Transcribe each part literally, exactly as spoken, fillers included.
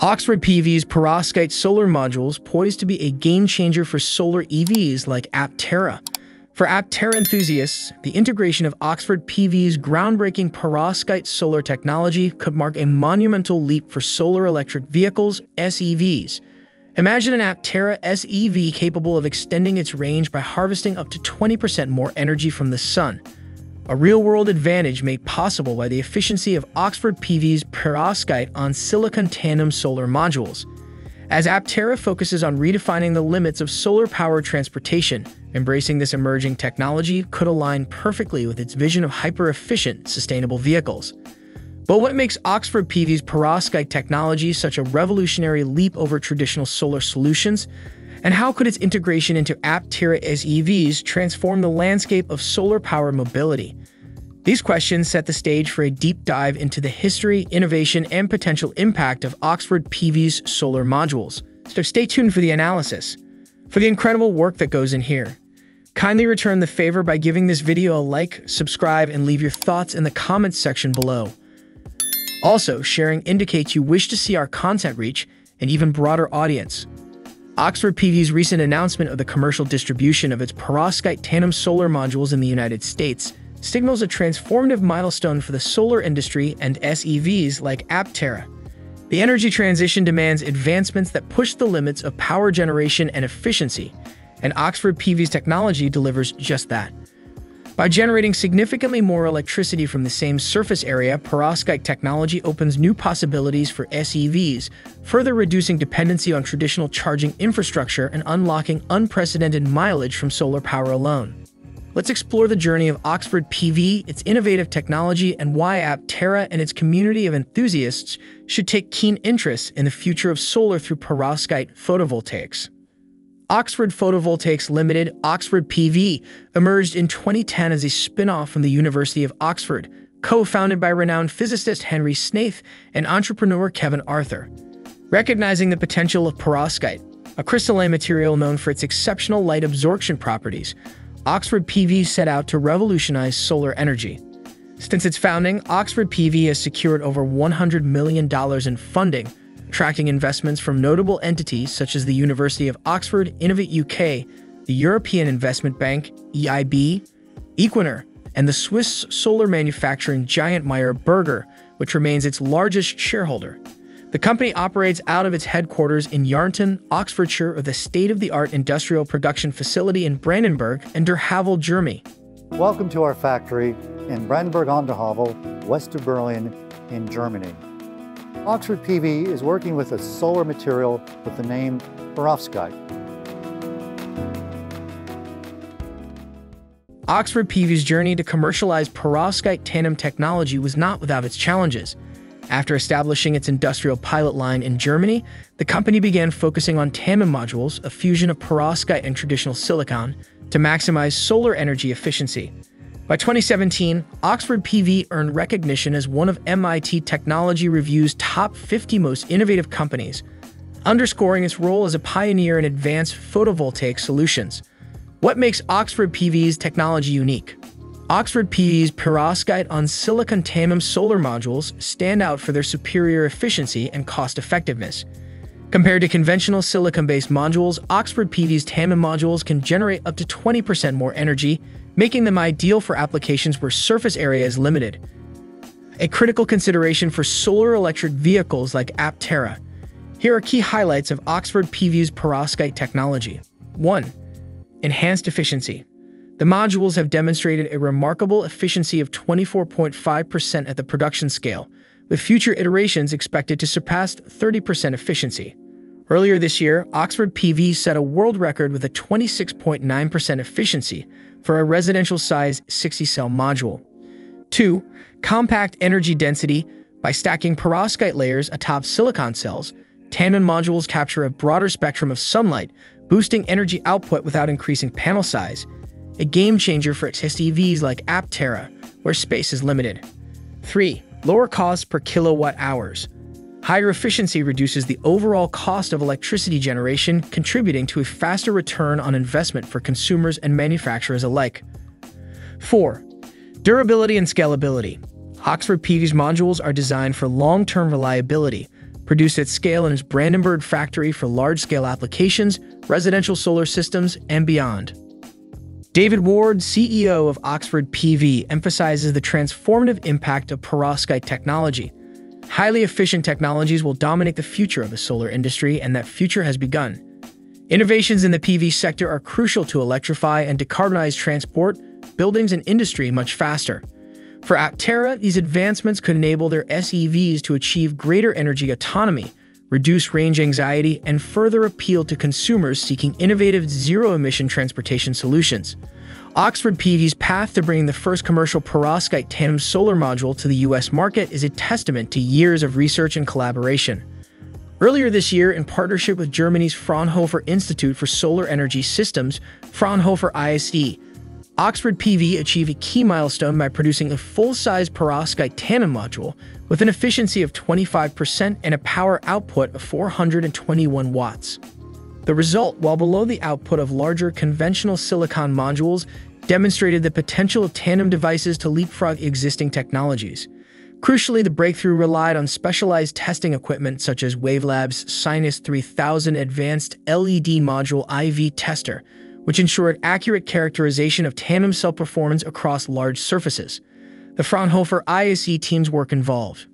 Oxford P V's perovskite solar modules poised to be a game-changer for solar E Vs like Aptera. For Aptera enthusiasts, the integration of Oxford P V's groundbreaking perovskite solar technology could mark a monumental leap for solar electric vehicles, S E Vs. Imagine an Aptera S E V capable of extending its range by harvesting up to twenty percent more energy from the sun. A real-world advantage made possible by the efficiency of Oxford P V's perovskite on silicon tandem solar modules. As Aptera focuses on redefining the limits of solar power transportation, embracing this emerging technology could align perfectly with its vision of hyper-efficient, sustainable vehicles. But what makes Oxford P V's perovskite technology such a revolutionary leap over traditional solar solutions? And how could its integration into Aptera S E Vs transform the landscape of solar power mobility? These questions set the stage for a deep dive into the history, innovation, and potential impact of Oxford P V's solar modules. So stay tuned for the analysis, for the incredible work that goes in here. Kindly return the favor by giving this video a like, subscribe, and leave your thoughts in the comments section below. Also, sharing indicates you wish to see our content reach an even broader audience. Oxford P V's recent announcement of the commercial distribution of its perovskite tandem solar modules in the United States signals a transformative milestone for the solar industry and S E Vs like Aptera. The energy transition demands advancements that push the limits of power generation and efficiency, and Oxford P V's technology delivers just that. By generating significantly more electricity from the same surface area, perovskite technology opens new possibilities for S E Vs, further reducing dependency on traditional charging infrastructure and unlocking unprecedented mileage from solar power alone. Let's explore the journey of Oxford P V, its innovative technology, and why Aptera and its community of enthusiasts should take keen interest in the future of solar through perovskite photovoltaics. Oxford Photovoltaics Limited, Oxford P V, emerged in twenty ten as a spin-off from the University of Oxford, co-founded by renowned physicist Henry Snaith and entrepreneur Kevin Arthur. Recognizing the potential of perovskite, a crystalline material known for its exceptional light absorption properties, Oxford P V set out to revolutionize solar energy. Since its founding, Oxford P V has secured over one hundred million dollars in funding, attracting investments from notable entities such as the University of Oxford, Innovate U K, the European Investment Bank, E I B, Equinor, and the Swiss solar manufacturing giant Meyer Burger, which remains its largest shareholder. The company operates out of its headquarters in Yarnton, Oxfordshire, with a state-of-the-art industrial production facility in Brandenburg an der Havel, Germany. Welcome to our factory in Brandenburg an der Havel, west of Berlin, in Germany. Oxford P V is working with a solar material with the name perovskite. Oxford P V's journey to commercialize perovskite tandem technology was not without its challenges. After establishing its industrial pilot line in Germany, the company began focusing on tandem modules, a fusion of perovskite and traditional silicon, to maximize solar energy efficiency. By twenty seventeen, Oxford P V earned recognition as one of M I T Technology Review's top fifty most innovative companies, underscoring its role as a pioneer in advanced photovoltaic solutions. What makes Oxford P V's technology unique? Oxford P V's perovskite on silicon tandem solar modules stand out for their superior efficiency and cost-effectiveness. Compared to conventional silicon-based modules, Oxford P V's tandem modules can generate up to twenty percent more energy, making them ideal for applications where surface area is limited. A critical consideration for solar electric vehicles like Aptera. Here are key highlights of Oxford P V's perovskite technology. one. Enhanced efficiency. The modules have demonstrated a remarkable efficiency of twenty-four point five percent at the production scale, with future iterations expected to surpass thirty percent efficiency. Earlier this year, Oxford P V set a world record with a twenty-six point nine percent efficiency, for a residential-sized sixty-cell module. two. Compact energy density. By stacking perovskite layers atop silicon cells, tandem modules capture a broader spectrum of sunlight, boosting energy output without increasing panel size, a game-changer for S E Vs like Aptera, where space is limited. three. Lower costs per kilowatt-hours. Higher efficiency reduces the overall cost of electricity generation, contributing to a faster return on investment for consumers and manufacturers alike. four. Durability and scalability. Oxford P V's modules are designed for long-term reliability, Produced at scale in its Brandenburg factory for large-scale applications, residential solar systems, and beyond. David Ward, C E O of Oxford P V, emphasizes the transformative impact of perovskite technology. Highly efficient technologies will dominate the future of the solar industry, and that future has begun. Innovations in the P V sector are crucial to electrify and decarbonize transport, buildings, and industry much faster. For Aptera, these advancements could enable their S E Vs to achieve greater energy autonomy, reduce range anxiety, and further appeal to consumers seeking innovative zero-emission transportation solutions. Oxford P V's path to bringing the first commercial perovskite tandem solar module to the U S market is a testament to years of research and collaboration. Earlier this year, in partnership with Germany's Fraunhofer Institute for Solar Energy Systems, Fraunhofer I S E, Oxford P V achieved a key milestone by producing a full-size perovskite tandem module with an efficiency of twenty-five percent and a power output of four hundred twenty-one watts. The result, while below the output of larger conventional silicon modules, demonstrated the potential of tandem devices to leapfrog existing technologies. Crucially, the breakthrough relied on specialized testing equipment such as Wavelab's Sinus three thousand Advanced L E D Module four Tester, which ensured accurate characterization of tandem cell performance across large surfaces. The Fraunhofer I S E team's work involved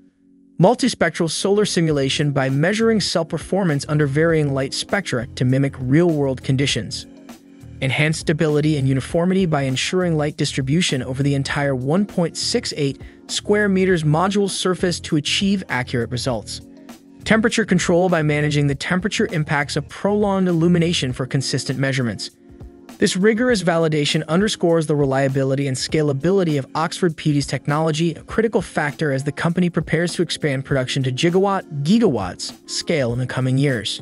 multispectral solar simulation by measuring cell performance under varying light spectra to mimic real-world conditions, enhanced stability and uniformity by ensuring light distribution over the entire one point six eight square meters module surface to achieve accurate results, temperature control by managing the temperature impacts of prolonged illumination for consistent measurements. This rigorous validation underscores the reliability and scalability of Oxford P V's technology, a critical factor as the company prepares to expand production to gigawatt, gigawatts scale in the coming years.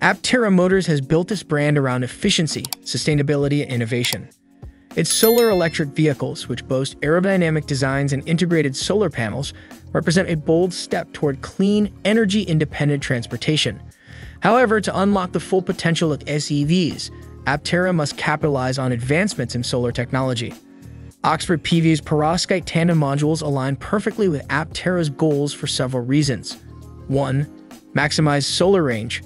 Aptera Motors has built its brand around efficiency, sustainability, and innovation. Its solar electric vehicles, which boast aerodynamic designs and integrated solar panels, represent a bold step toward clean, energy-independent transportation. However, to unlock the full potential of S E Vs, Aptera must capitalize on advancements in solar technology. Oxford P V's perovskite tandem modules align perfectly with Aptera's goals for several reasons. one. Maximize solar range.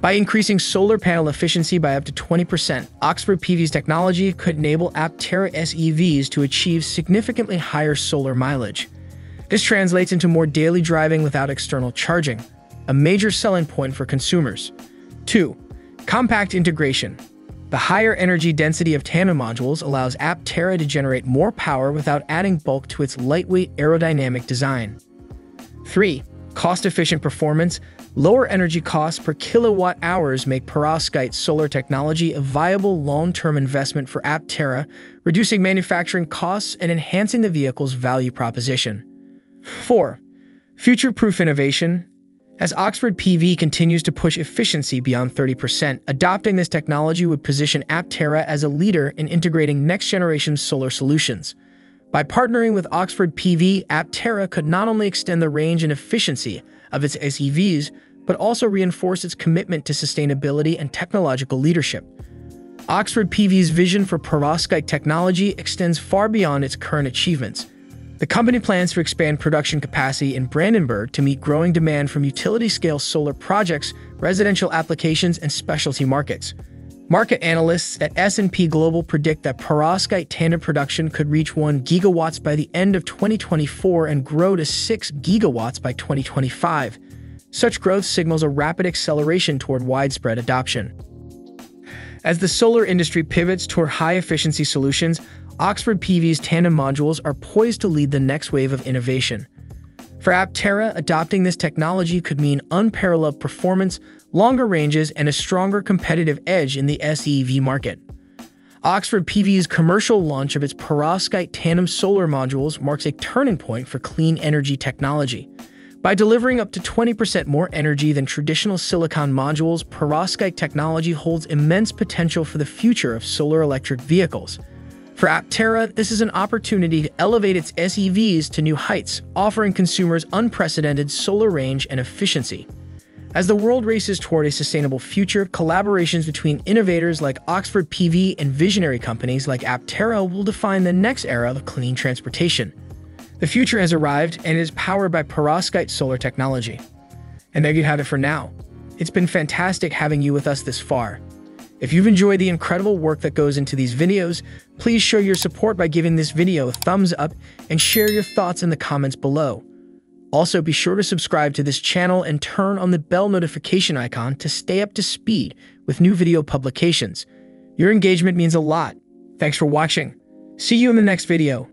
By increasing solar panel efficiency by up to twenty percent, Oxford P V's technology could enable Aptera S E Vs to achieve significantly higher solar mileage. This translates into more daily driving without external charging, a major selling point for consumers. two. Compact integration. The higher energy density of tandem modules allows Aptera to generate more power without adding bulk to its lightweight aerodynamic design. three. Cost-efficient performance. Lower energy costs per kilowatt hours make perovskite solar technology a viable long-term investment for Aptera, reducing manufacturing costs and enhancing the vehicle's value proposition. four. Future-proof innovation. As Oxford P V continues to push efficiency beyond thirty percent, adopting this technology would position Aptera as a leader in integrating next-generation solar solutions. By partnering with Oxford P V, Aptera could not only extend the range and efficiency of its S E Vs, but also reinforce its commitment to sustainability and technological leadership. Oxford P V's vision for perovskite technology extends far beyond its current achievements. The company plans to expand production capacity in Brandenburg to meet growing demand from utility-scale solar projects, residential applications, and specialty markets. Market analysts at S and P Global predict that perovskite tandem production could reach one gigawatt by the end of twenty twenty-four and grow to six gigawatts by twenty twenty-five. Such growth signals a rapid acceleration toward widespread adoption. As the solar industry pivots toward high-efficiency solutions, Oxford P V's tandem modules are poised to lead the next wave of innovation. For Aptera, adopting this technology could mean unparalleled performance, longer ranges, and a stronger competitive edge in the S E V market. Oxford P V's commercial launch of its perovskite tandem solar modules marks a turning point for clean energy technology. By delivering up to twenty percent more energy than traditional silicon modules, perovskite technology holds immense potential for the future of solar electric vehicles. For Aptera, this is an opportunity to elevate its S E Vs to new heights, offering consumers unprecedented solar range and efficiency. As the world races toward a sustainable future, collaborations between innovators like Oxford P V and visionary companies like Aptera will define the next era of clean transportation. The future has arrived and is powered by perovskite solar technology. And there you have it for now. It's been fantastic having you with us this far. If you've enjoyed the incredible work that goes into these videos, please show your support by giving this video a thumbs up and share your thoughts in the comments below. Also, be sure to subscribe to this channel and turn on the bell notification icon to stay up to speed with new video publications. Your engagement means a lot. Thanks for watching. See you in the next video.